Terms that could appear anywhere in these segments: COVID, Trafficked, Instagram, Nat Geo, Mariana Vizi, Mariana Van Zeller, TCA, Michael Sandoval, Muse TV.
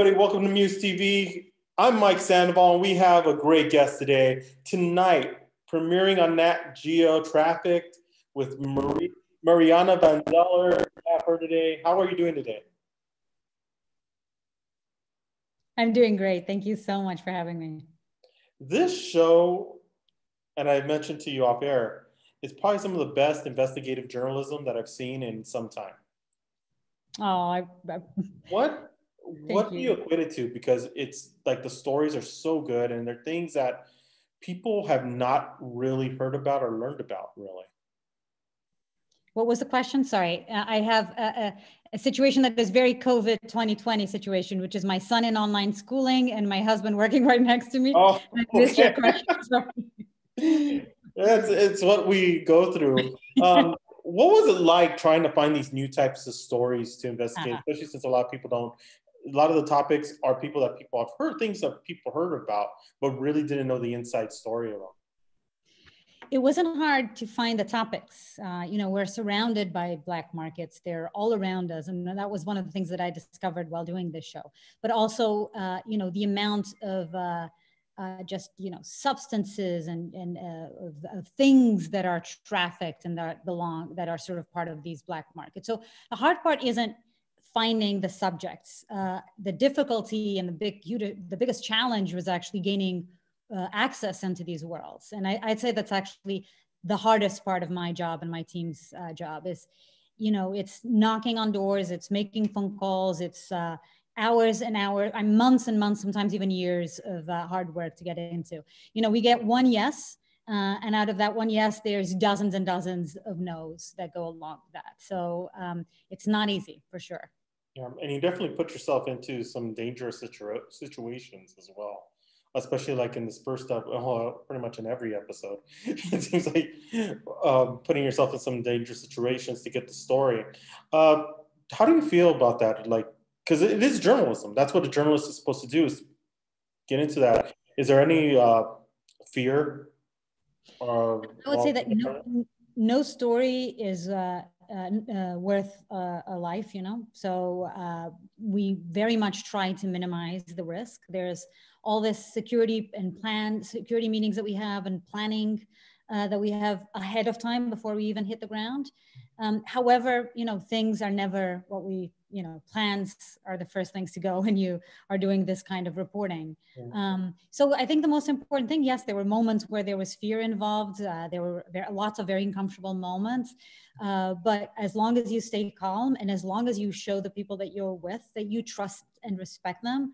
everybody, welcome to Muse TV. I'm Mike Sandoval, and we have a great guest today. Tonight, premiering on Nat Geo, Trafficked, with Mariana Van Zeller. We have her today. How are you doing today? I'm doing great. Thank you so much for having me. This show, and I mentioned to you off air, is probably some of the best investigative journalism that I've seen in some time. Oh, What do you equate it to? Because it's like the stories are so good and they're things that people have not really heard about or learned about, really. What was the question? Sorry. I have a situation that is very COVID 2020 situation, which is my son in online schooling and my husband working right next to me. Oh, okay. I missed your question. It's what we go through. What was it like trying to find these new types of stories to investigate, especially since a lot of the topics are things that people heard about, but really didn't know the inside story about? It wasn't hard to find the topics. We're surrounded by black markets. They're all around us. And that was one of the things that I discovered while doing this show, but also, the amount of, substances and things that are trafficked and that are sort of part of these black markets. So the hard part isn't finding the subjects. The difficulty and the biggest challenge was actually gaining access into these worlds. And I'd say that's actually the hardest part of my job and my team's job is, it's knocking on doors, it's making phone calls, it's hours and hours, months and months, sometimes even years of hard work to get into. We get one yes, and out of that one yes, there's dozens and dozens of no's that go along with that. So it's not easy, for sure. Yeah, and you definitely put yourself into some dangerous situations as well, especially like in this first stuff, pretty much in every episode. It seems like putting yourself in some dangerous situations to get the story. How do you feel about that? Because it is journalism. That's what a journalist is supposed to do, is get into that. Is there any fear? I would say that no story is worth a life, So we very much try to minimize the risk. There's all this security meetings that we have and planning that we have ahead of time before we even hit the ground. However, things are never what we, plans are the first things to go when you are doing this kind of reporting. So I think the most important thing, yes, there were moments where there was fear involved. There were lots of very uncomfortable moments. But as long as you stay calm and as long as you show the people that you're with that you trust and respect them,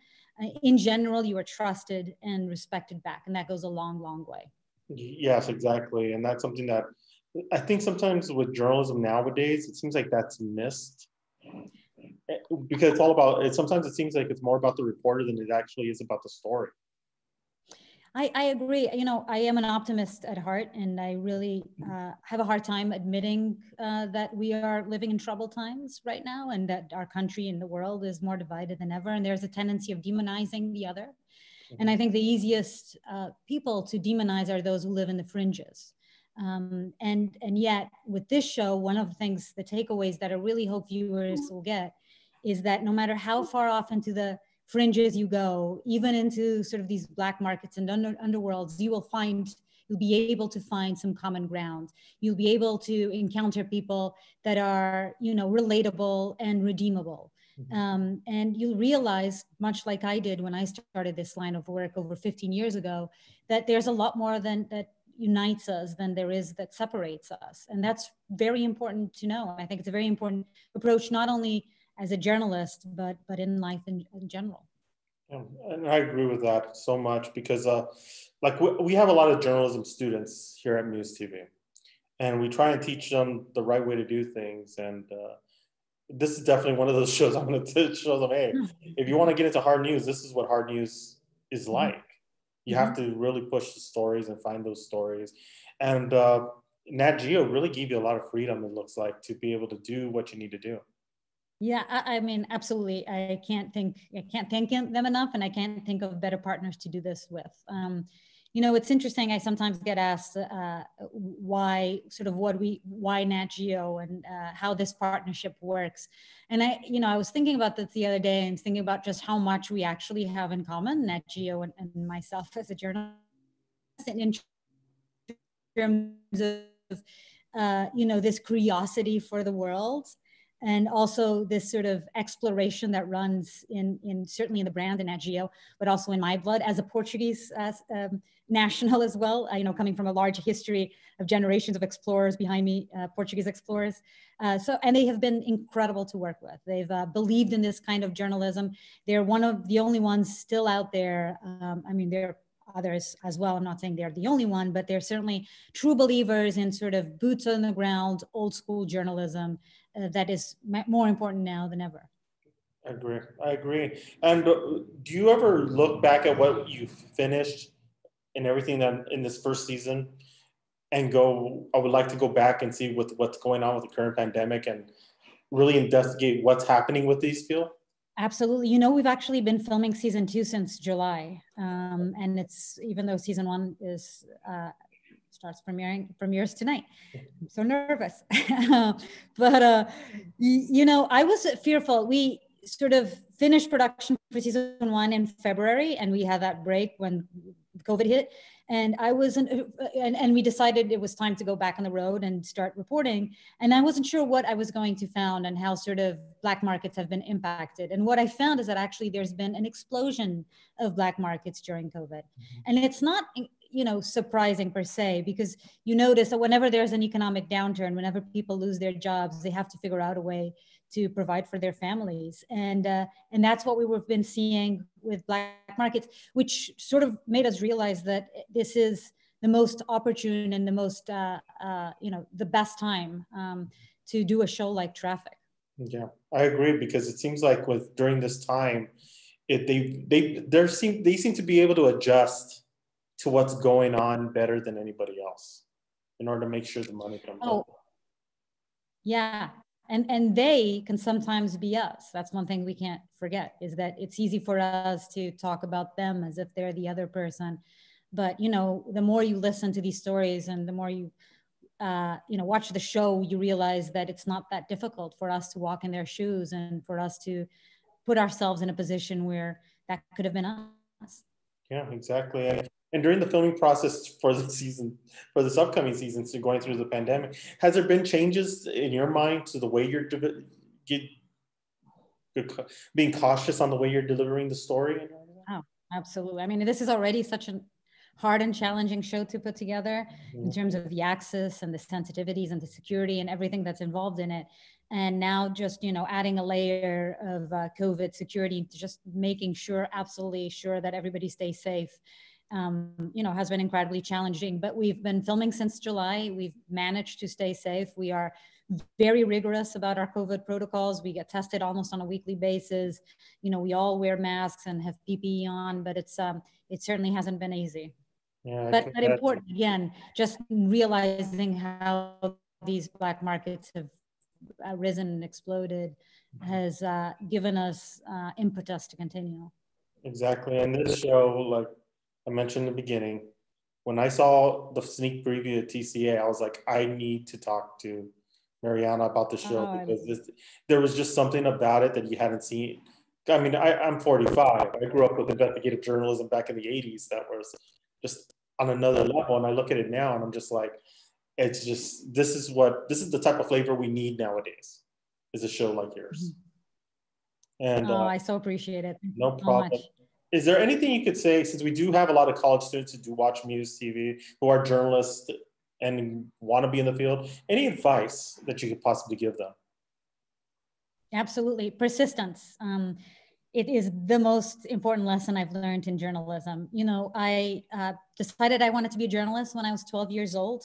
in general, you are trusted and respected back. And that goes a long, long way. Yes, exactly. And that's something that I think sometimes with journalism nowadays, it seems like that's missed. Because it's all about it. Sometimes it seems like it's more about the reporter than it actually is about the story. I agree. I am an optimist at heart, and I really have a hard time admitting that we are living in troubled times right now, and that our country and the world is more divided than ever. And there's a tendency of demonizing the other. And I think the easiest people to demonize are those who live in the fringes. And yet with this show, one of the things, the takeaways that I really hope viewers will get is that no matter how far off into the fringes you go, even into sort of these black markets and underworlds, you'll be able to find some common ground. You'll be able to encounter people that are, relatable and redeemable. And you'll realize, much like I did when I started this line of work over 15 years ago, that there's a lot more than that unites us than there is that separates us. And that's very important to know. I think it's a very important approach, not only as a journalist, but in life in general. Yeah, and I agree with that so much because we have a lot of journalism students here at Muse TV, and we try and teach them the right way to do things. And this is definitely one of those shows I'm going to show them, hey, if you want to get into hard news, this is what hard news is like. You have to really push the stories and find those stories. And Nat Geo really gave you a lot of freedom, it looks like, to be able to do what you need to do. Yeah, I mean, absolutely. I can't thank them enough, and I can't think of better partners to do this with. You know, it's interesting. I sometimes get asked why Nat Geo and how this partnership works. And I was thinking about this the other day and thinking about just how much we actually have in common, Nat Geo and myself as a journalist, in terms of, you know, this curiosity for the world. And also this sort of exploration that runs in certainly in the brand in Nat Geo, but also in my blood as a Portuguese national as well. You know, coming from a large history of generations of explorers behind me, Portuguese explorers. And they have been incredible to work with. They've believed in this kind of journalism. They're one of the only ones still out there. I mean, there are others as well. I'm not saying they're the only one, but they're certainly true believers in sort of boots on the ground, old school journalism. That is more important now than ever. I agree. And do you ever look back at what you finished and everything that in this first season and go, I would like to go back and see what's going on with the current pandemic and really investigate what's happening with these fields? Absolutely. You know, we've actually been filming season 2 since July. And it's, even though season 1 is, starts premieres tonight. I'm so nervous. But, you know, I was fearful. We sort of finished production for season 1 in February, and we had that break when COVID hit. And I wasn't, and we decided it was time to go back on the road and start reporting. And I wasn't sure what I was going to find and how sort of black markets have been impacted. And what I found is that actually there's been an explosion of black markets during COVID. Mm-hmm. And it's not, you know, surprising per se, because you notice that whenever there's an economic downturn, whenever people lose their jobs, they have to figure out a way to provide for their families. And that's what we've been seeing with black markets, which sort of made us realize that this is the most opportune and the most, you know, the best time to do a show like Trafficked. Yeah, I agree, because it seems like during this time, they seem to be able to adjust to what's going on better than anybody else in order to make sure the money comes out. Yeah, and they can sometimes be us. That's one thing we can't forget, is that it's easy for us to talk about them as if they're the other person. But, you know, the more you listen to these stories and the more you, you know, watch the show, you realize that it's not that difficult for us to walk in their shoes and for us to put ourselves in a position where that could have been us. Yeah, exactly. And during the filming process for this upcoming season, so going through the pandemic, has there been changes in your mind to the way you're being cautious on the way you're delivering the story? Oh, absolutely. I mean, this is already such a hard and challenging show to put together, mm-hmm. in terms of the access and the sensitivities and the security and everything that's involved in it. And now just, you know, adding a layer of COVID security, just making sure, absolutely sure that everybody stays safe. You know, has been incredibly challenging, but we've been filming since July. We've managed to stay safe. We are very rigorous about our COVID protocols. We get tested almost on a weekly basis. You know, we all wear masks and have PPE on, but it's, it certainly hasn't been easy. Yeah, but important, again, just realizing how these black markets have risen and exploded has given us impetus to continue. Exactly, and this show, like I mentioned in the beginning, when I saw the sneak preview at TCA, I was like, I need to talk to Mariana about the show, because there was just something about it that you hadn't seen. I mean, I'm 45. I grew up with investigative journalism back in the 80s that was just on another level. And I look at it now and I'm just like, it's just, this is the type of flavor we need nowadays, is a show like yours. And I so appreciate it. No problem. So much. Is there anything you could say, since we do have a lot of college students who do watch Muse TV, who are journalists and want to be in the field, any advice that you could possibly give them? Absolutely. Persistence. It is the most important lesson I've learned in journalism. You know, I decided I wanted to be a journalist when I was 12 years old.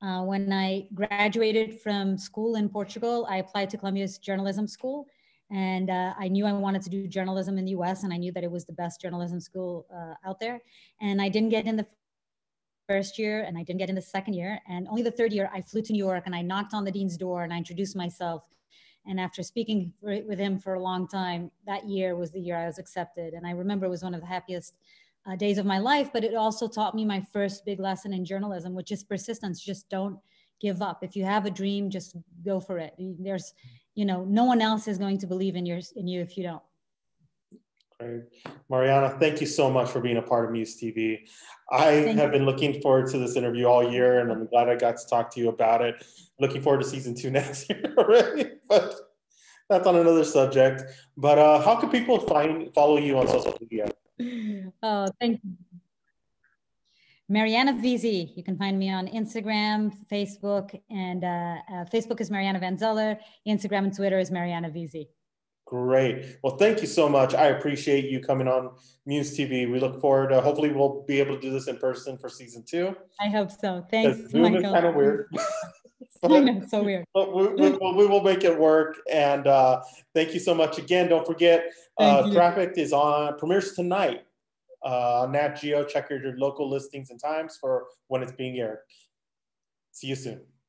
When I graduated from school in Portugal, I applied to Columbia's journalism school. And I knew I wanted to do journalism in the US, and I knew that it was the best journalism school out there. And I didn't get in the first year, and I didn't get in the second year. And only the third year, I flew to New York and I knocked on the dean's door and I introduced myself. And after speaking with him for a long time, that year was the year I was accepted. And I remember it was one of the happiest days of my life, but it also taught me my first big lesson in journalism, which is persistence. Just don't give up. If you have a dream, just go for it. There's, you know, no one else is going to believe in you if you don't. Great. Mariana, thank you so much for being a part of Muse TV. I have been looking forward to this interview all year, and I'm glad I got to talk to you about it. Looking forward to season 2 next year already, but that's on another subject. But how can people follow you on social media? Oh, thank you. Mariana Vizi. You can find me on Instagram, Facebook, and Facebook is Mariana Van Zeller. Instagram and Twitter is Mariana Vizi. Great. Well, thank you so much. I appreciate you coming on Muse TV. We look forward to, hopefully we'll be able to do this in person for season 2. I hope so. Thanks, Zoom Michael. Is kind of weird. But, I know, so weird. But we will make it work. And thank you so much again. Don't forget, Trafficked is on, premieres tonight. Nat Geo, check your local listings and times for when it's being aired. See you soon.